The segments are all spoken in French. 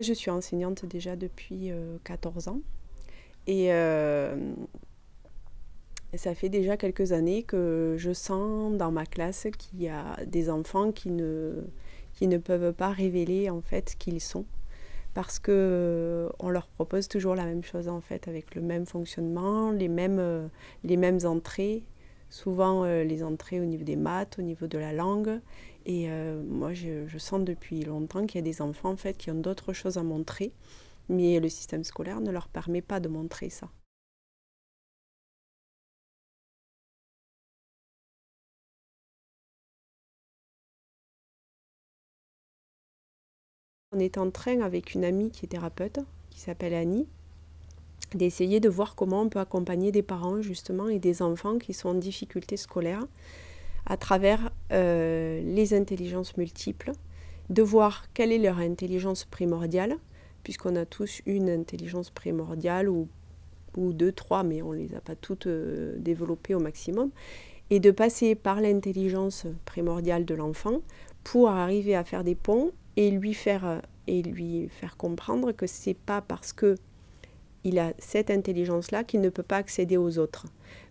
Je suis enseignante déjà depuis 14 ans et ça fait déjà quelques années que je sens dans ma classe qu'il y a des enfants qui ne peuvent pas révéler en fait qui ils sont parce qu'on leur propose toujours la même chose en fait avec le même fonctionnement, les mêmes entrées, souvent les entrées au niveau des maths, au niveau de la langue. Et moi, je sens depuis longtemps qu'il y a des enfants en fait, qui ont d'autres choses à montrer, mais le système scolaire ne leur permet pas de montrer ça. On est en train, avec une amie qui est thérapeute, qui s'appelle Annie, d'essayer de voir comment on peut accompagner des parents justement et des enfants qui sont en difficulté scolaire, à travers les intelligences multiples, de voir quelle est leur intelligence primordiale, puisqu'on a tous une intelligence primordiale ou deux, trois, mais on ne les a pas toutes développées au maximum, et de passer par l'intelligence primordiale de l'enfant pour arriver à faire des ponts et lui faire comprendre que ce n'est pas parce que il a cette intelligence-là qu'il ne peut pas accéder aux autres.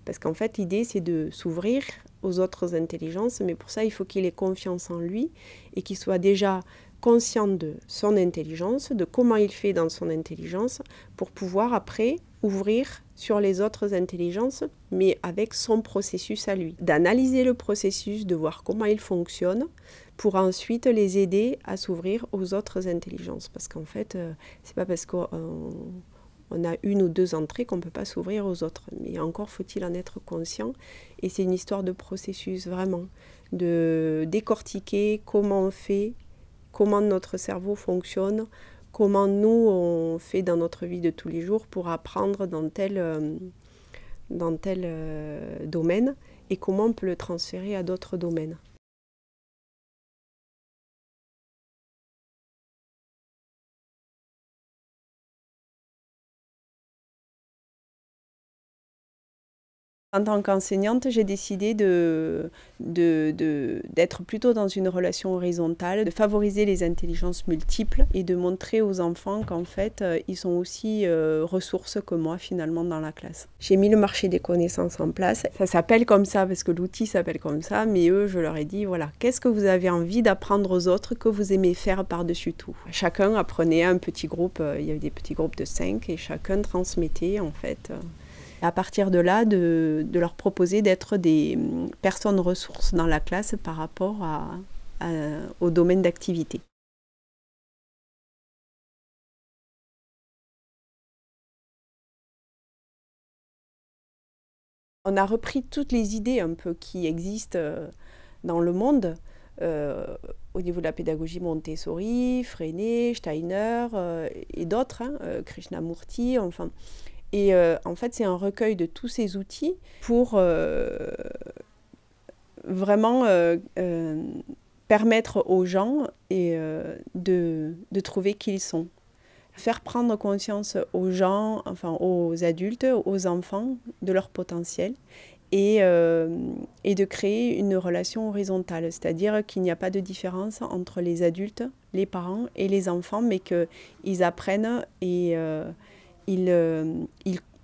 Parce qu'en fait, l'idée, c'est de s'ouvrir aux autres intelligences, mais pour ça, il faut qu'il ait confiance en lui et qu'il soit déjà conscient de son intelligence, de comment il fait dans son intelligence, pour pouvoir après ouvrir sur les autres intelligences, mais avec son processus à lui. D'analyser le processus, de voir comment il fonctionne, pour ensuite les aider à s'ouvrir aux autres intelligences. Parce qu'en fait, c'est pas parce qu'on on a une ou deux entrées qu'on ne peut pas s'ouvrir aux autres. Mais encore faut-il en être conscient. Et c'est une histoire de processus, vraiment. De décortiquer comment on fait, comment notre cerveau fonctionne, comment nous, on fait dans notre vie de tous les jours pour apprendre dans tel domaine et comment on peut le transférer à d'autres domaines. En tant qu'enseignante, j'ai décidé d'être plutôt dans une relation horizontale, de favoriser les intelligences multiples et de montrer aux enfants qu'en fait, ils sont aussi ressources que moi finalement dans la classe. J'ai mis le marché des connaissances en place. Ça s'appelle comme ça parce que l'outil s'appelle comme ça, mais eux, je leur ai dit, voilà, qu'est-ce que vous avez envie d'apprendre aux autres que vous aimez faire par-dessus tout? Chacun apprenait un petit groupe, il y avait des petits groupes de 5 et chacun transmettait en fait. À partir de là, de leur proposer d'être des personnes ressources dans la classe par rapport au domaine d'activité. On a repris toutes les idées un peu qui existent dans le monde, au niveau de la pédagogie Montessori, Freinet, Steiner et d'autres, hein, Krishnamurti, enfin. Et en fait, c'est un recueil de tous ces outils pour vraiment permettre aux gens de trouver qui ils sont. Faire prendre conscience aux gens, enfin aux adultes, aux enfants, de leur potentiel et de créer une relation horizontale. C'est-à-dire qu'il n'y a pas de différence entre les adultes, les parents et les enfants, mais qu'ils apprennent et...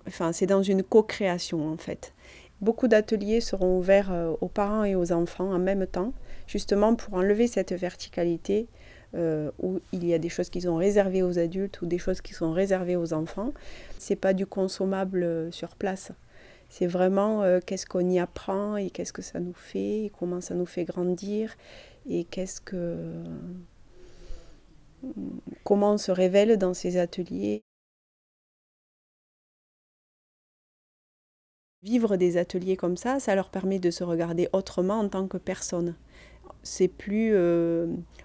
enfin, c'est dans une co-création en fait. Beaucoup d'ateliers seront ouverts aux parents et aux enfants en même temps, justement pour enlever cette verticalité où il y a des choses qui sont réservées aux adultes ou des choses qui sont réservées aux enfants. C'est pas du consommable sur place. C'est vraiment qu'est-ce qu'on y apprend et qu'est-ce que ça nous fait et comment ça nous fait grandir et qu'est-ce que comment on se révèle dans ces ateliers. Vivre des ateliers comme ça leur permet de se regarder autrement en tant que personne. C'est plus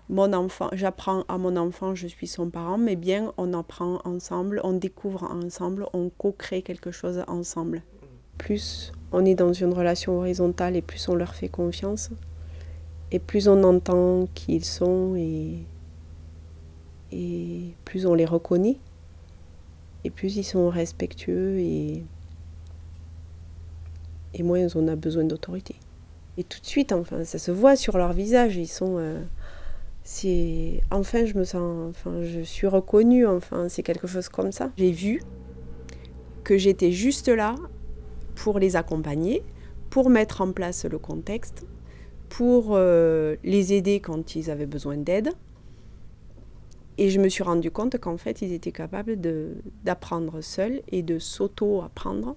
mon enfant, j'apprends à mon enfant, je suis son parent, mais bien on apprend ensemble, on découvre ensemble, on co-crée quelque chose ensemble. Plus on est dans une relation horizontale et plus on leur fait confiance, et plus on entend qui ils sont et plus on les reconnaît, et plus ils sont respectueux et moins on a besoin d'autorité. Et tout de suite, enfin, ça se voit sur leur visage, ils sont, Enfin, je me sens, je suis reconnue, c'est quelque chose comme ça. J'ai vu que j'étais juste là pour les accompagner, pour mettre en place le contexte, pour les aider quand ils avaient besoin d'aide. Et je me suis rendu compte qu'en fait, ils étaient capables d'apprendre seuls et de s'auto-apprendre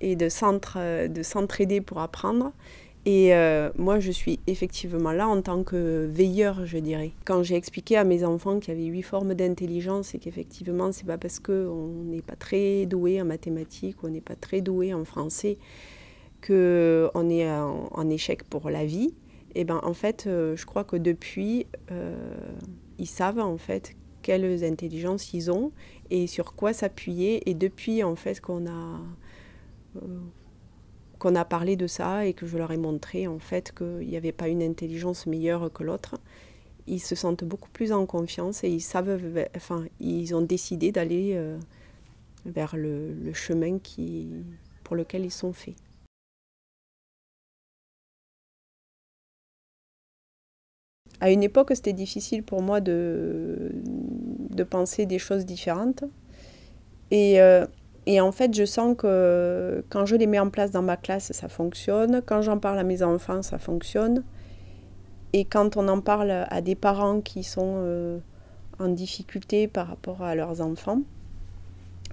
et de s'entraider pour apprendre. Et moi, je suis effectivement là en tant que veilleur, je dirais. Quand j'ai expliqué à mes enfants qu'il y avait 8 formes d'intelligence et qu'effectivement, c'est pas parce qu'on n'est pas très doué en mathématiques, on n'est pas très doué en français, qu'on est en échec pour la vie, et ben en fait, je crois que depuis, ils savent en fait quelles intelligences ils ont et sur quoi s'appuyer. Et depuis en fait qu'on a parlé de ça et que je leur ai montré en fait qu'il n'y avait pas une intelligence meilleure que l'autre, ils se sentent beaucoup plus en confiance et ils savent, ils ont décidé d'aller vers le chemin pour lequel ils sont faits. À une époque, c'était difficile pour moi de penser des choses différentes. Et en fait, je sens que quand je les mets en place dans ma classe, ça fonctionne. Quand j'en parle à mes enfants, ça fonctionne. Et quand on en parle à des parents qui sont en difficulté par rapport à leurs enfants,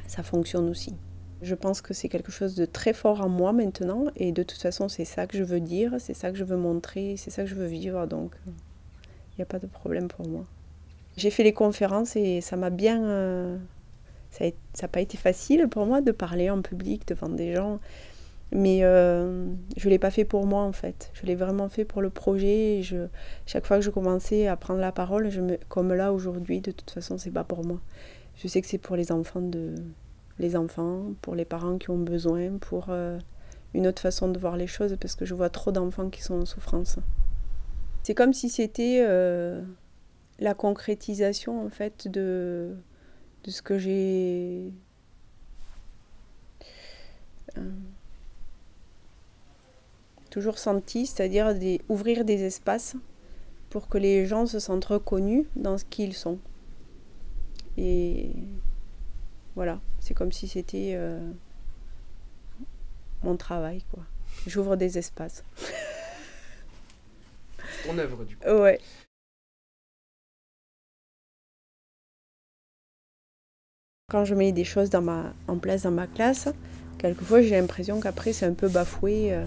ça fonctionne aussi. Je pense que c'est quelque chose de très fort en moi maintenant. Et de toute façon, c'est ça que je veux dire, c'est ça que je veux montrer, c'est ça que je veux vivre. Donc, il n'y a pas de problème pour moi. J'ai fait les conférences et ça m'a bien... ça n'a pas été facile pour moi de parler en public devant des gens. Mais je ne l'ai pas fait pour moi, en fait. Je l'ai vraiment fait pour le projet. Et chaque fois que je commençais à prendre la parole, comme là aujourd'hui, de toute façon, ce n'est pas pour moi. Je sais que c'est pour les enfants, pour les parents qui ont besoin, pour une autre façon de voir les choses, parce que je vois trop d'enfants qui sont en souffrance. C'est comme si c'était la concrétisation en fait de ce que j'ai... toujours senti, c'est-à-dire ouvrir des espaces pour que les gens se sentent reconnus dans ce qu'ils sont. Et voilà, c'est comme si c'était mon travail, quoi. J'ouvre des espaces. C'est ton œuvre, du coup. Ouais. Quand je mets des choses en place dans ma classe, quelquefois j'ai l'impression qu'après c'est un peu bafoué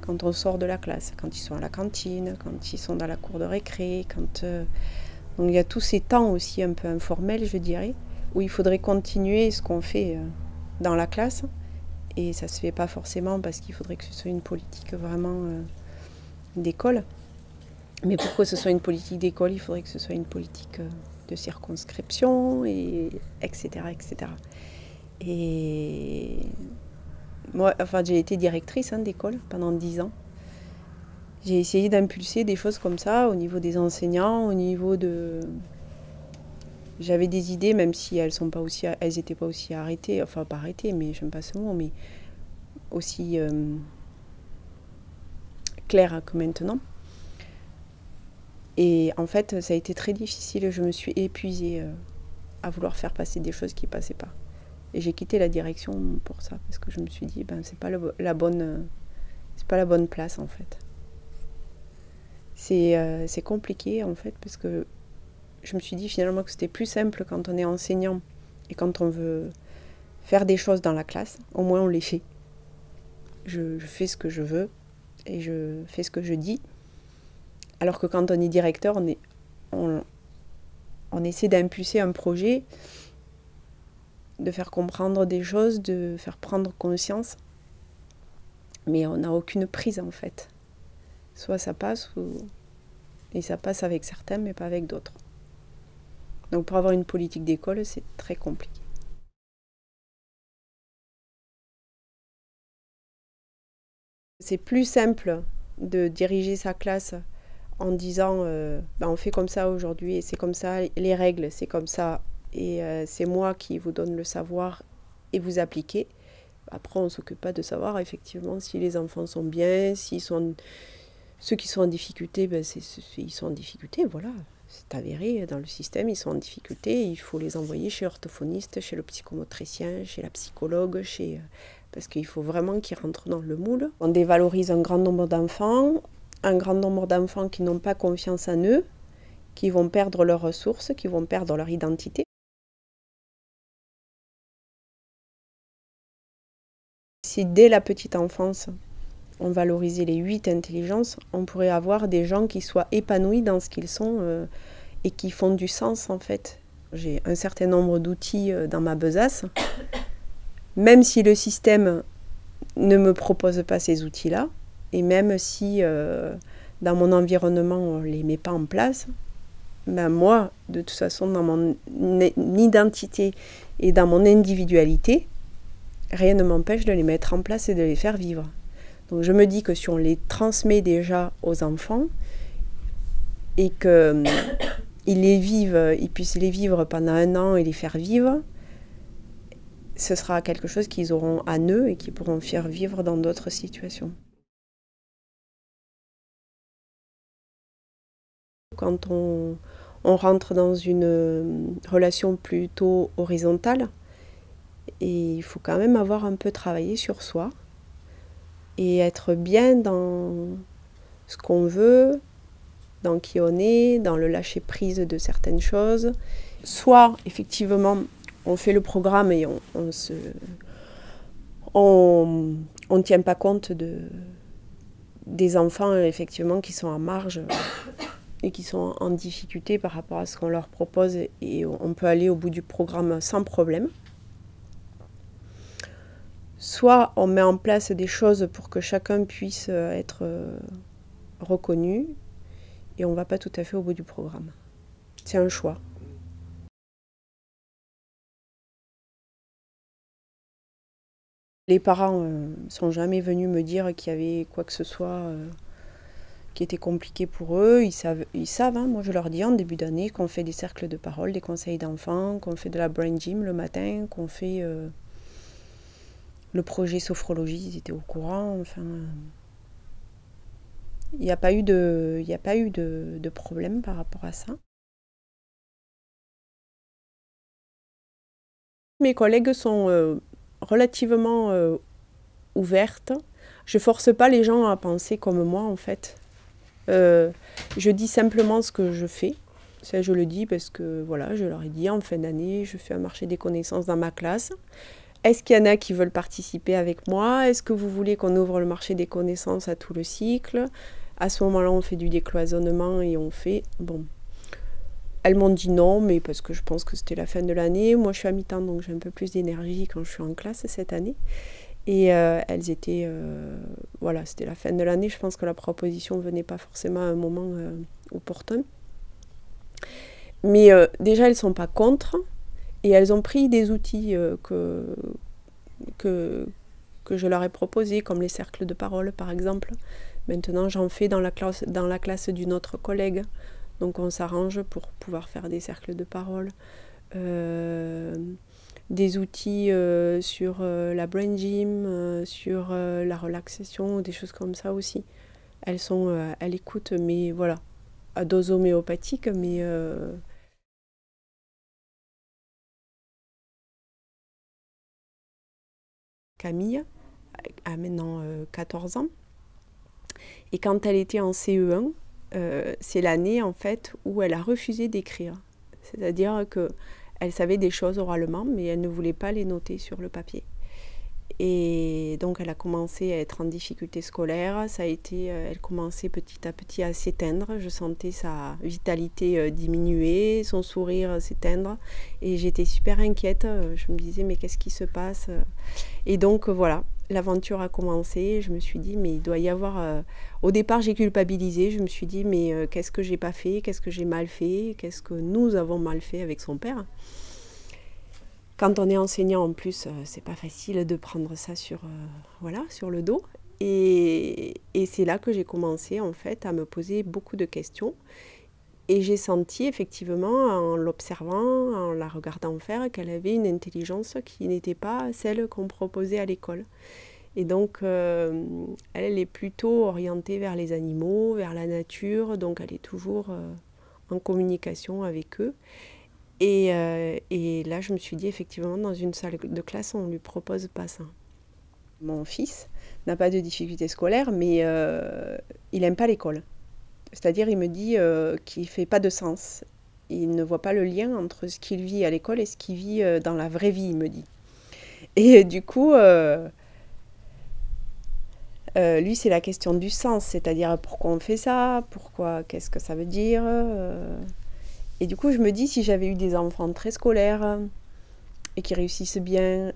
quand on sort de la classe, quand ils sont à la cantine, quand ils sont dans la cour de récré, quand... Donc il y a tous ces temps aussi un peu informels, je dirais, où il faudrait continuer ce qu'on fait dans la classe. Et ça ne se fait pas forcément parce qu'il faudrait que ce soit une politique vraiment d'école. Mais pour que ce soit une politique d'école, il faudrait que ce soit une politique de circonscription, et etc., etc. Et moi, j'ai été directrice d'école pendant 10 ans. J'ai essayé d'impulser des choses comme ça au niveau des enseignants, au niveau de... J'avais des idées, même si elles n'étaient pas aussi arrêtées, enfin pas arrêtées, mais j'aime pas ce mot, mais aussi claires que maintenant. Et en fait, ça a été très difficile, je me suis épuisée à vouloir faire passer des choses qui ne passaient pas. Et j'ai quitté la direction pour ça, parce que je me suis dit, ben, c'est pas la bonne place en fait. C'est compliqué en fait, parce que je me suis dit finalement que c'était plus simple quand on est enseignant et quand on veut faire des choses dans la classe, au moins on les fait. Je fais ce que je veux et je fais ce que je dis. Alors que quand on est directeur, on essaie d'impulser un projet, de faire comprendre des choses, de faire prendre conscience. Mais on n'a aucune prise en fait. Soit ça passe, et ça passe avec certains mais pas avec d'autres. Donc pour avoir une politique d'école, c'est très compliqué. C'est plus simple de diriger sa classe en disant ben on fait comme ça aujourd'hui, et c'est comme ça, les règles c'est comme ça, et c'est moi qui vous donne le savoir et vous appliquez. Après on ne s'occupe pas de savoir effectivement si les enfants sont bien, s'ils sont... Ceux qui sont en difficulté, ben ils sont en difficulté, voilà. c'est avéré, dans le système, ils sont en difficulté, il faut les envoyer chez l'orthophoniste, chez le psychomotricien, chez la psychologue, chez... parce qu'il faut vraiment qu'ils rentrent dans le moule. On dévalorise un grand nombre d'enfants qui n'ont pas confiance en eux, qui vont perdre leurs ressources, qui vont perdre leur identité. Si dès la petite enfance, on valorisait les 8 intelligences, on pourrait avoir des gens qui soient épanouis dans ce qu'ils sont et qui font du sens en fait. J'ai un certain nombre d'outils dans ma besace, même si le système ne me propose pas ces outils-là, et même si dans mon environnement on ne les met pas en place, ben moi, de toute façon, dans mon identité et dans mon individualité, rien ne m'empêche de les mettre en place et de les faire vivre. Donc je me dis que si on les transmet déjà aux enfants et qu'ils puissent les vivre pendant un an et les faire vivre, ce sera quelque chose qu'ils auront à eux et qu'ils pourront faire vivre dans d'autres situations. Quand on rentre dans une relation plutôt horizontale, et il faut quand même avoir un peu travaillé sur soi et être bien dans ce qu'on veut, dans qui on est, dans le lâcher-prise de certaines choses. Soit, effectivement, on fait le programme et on ne tient pas compte des enfants effectivement, qui sont en marge et qui sont en difficulté par rapport à ce qu'on leur propose et on peut aller au bout du programme sans problème. Soit on met en place des choses pour que chacun puisse être reconnu et on ne va pas tout à fait au bout du programme. C'est un choix. Les parents ne sont jamais venus me dire qu'il y avait quoi que ce soit qui était compliqué pour eux. Ils savent hein. Moi je leur dis en début d'année qu'on fait des cercles de parole, des conseils d'enfants, qu'on fait de la brain gym le matin, qu'on fait... le projet sophrologie, ils étaient au courant, enfin... Il n'y a pas eu de problème par rapport à ça. Mes collègues sont relativement ouvertes. Je ne force pas les gens à penser comme moi, en fait. Je dis simplement ce que je fais. Ça, je le dis parce que, voilà, je leur ai dit en fin d'année, je fais un marché des connaissances dans ma classe. Est-ce qu'il y en a qui veulent participer avec moi? Est-ce que vous voulez qu'on ouvre le marché des connaissances à tout le cycle? À ce moment-là, on fait du décloisonnement et on fait... Bon, elles m'ont dit non, mais parce que je pense que c'était la fin de l'année. Moi, je suis à mi-temps, donc j'ai un peu plus d'énergie quand je suis en classe cette année. Et elles étaient... voilà, c'était la fin de l'année. Je pense que la proposition ne venait pas forcément à un moment opportun. Mais déjà, elles ne sont pas contre. Et elles ont pris des outils que je leur ai proposés, comme les cercles de parole, par exemple. Maintenant, j'en fais dans la classe d'une autre collègue. Donc, on s'arrange pour pouvoir faire des cercles de parole. Des outils sur la brain gym, sur la relaxation, des choses comme ça aussi. Elles sont à l'écoute, mais voilà, à dose homéopathique, mais... Camille a maintenant 14 ans et quand elle était en CE1, c'est l'année en fait où elle a refusé d'écrire. C'est-à-dire qu'elle savait des choses oralement mais elle ne voulait pas les noter sur le papier. Et donc elle a commencé à être en difficulté scolaire, ça a été, elle commençait petit à petit à s'éteindre, je sentais sa vitalité diminuer, son sourire s'éteindre et j'étais super inquiète, je me disais mais qu'est-ce qui se passe? Et donc voilà, l'aventure a commencé, je me suis dit mais il doit y avoir... Au départ j'ai culpabilisé, je me suis dit mais qu'est-ce que j'ai pas fait, qu'est-ce que j'ai mal fait, qu'est-ce que nous avons mal fait avec son père? Quand on est enseignant en plus, c'est pas facile de prendre ça sur le dos. Et c'est là que j'ai commencé en fait à me poser beaucoup de questions. Et j'ai senti effectivement en l'observant, en la regardant faire, qu'elle avait une intelligence qui n'était pas celle qu'on proposait à l'école. Et donc elle est plutôt orientée vers les animaux, vers la nature, donc elle est toujours en communication avec eux. Et là, je me suis dit, effectivement, dans une salle de classe, on ne lui propose pas ça. Mon fils n'a pas de difficultés scolaires, mais il n'aime pas l'école. C'est-à-dire, il me dit qu'il ne fait pas de sens. Il ne voit pas le lien entre ce qu'il vit à l'école et ce qu'il vit dans la vraie vie, il me dit. Et du coup, lui, c'est la question du sens, c'est-à-dire pourquoi on fait ça, pourquoi, qu'est-ce que ça veut dire. Et du coup, je me dis, si j'avais eu des enfants très scolaires et qui réussissent bien,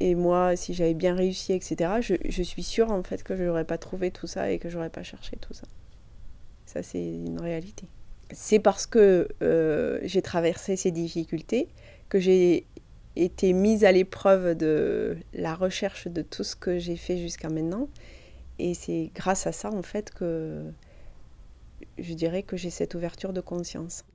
et moi, si j'avais bien réussi, etc., je suis sûre, en fait, que je n'aurais pas trouvé tout ça et que je n'aurais pas cherché tout ça. Ça, c'est une réalité. C'est parce que j'ai traversé ces difficultés que j'ai été mise à l'épreuve de la recherche de tout ce que j'ai fait jusqu'à maintenant. Et c'est grâce à ça, en fait, que je dirais que j'ai cette ouverture de conscience.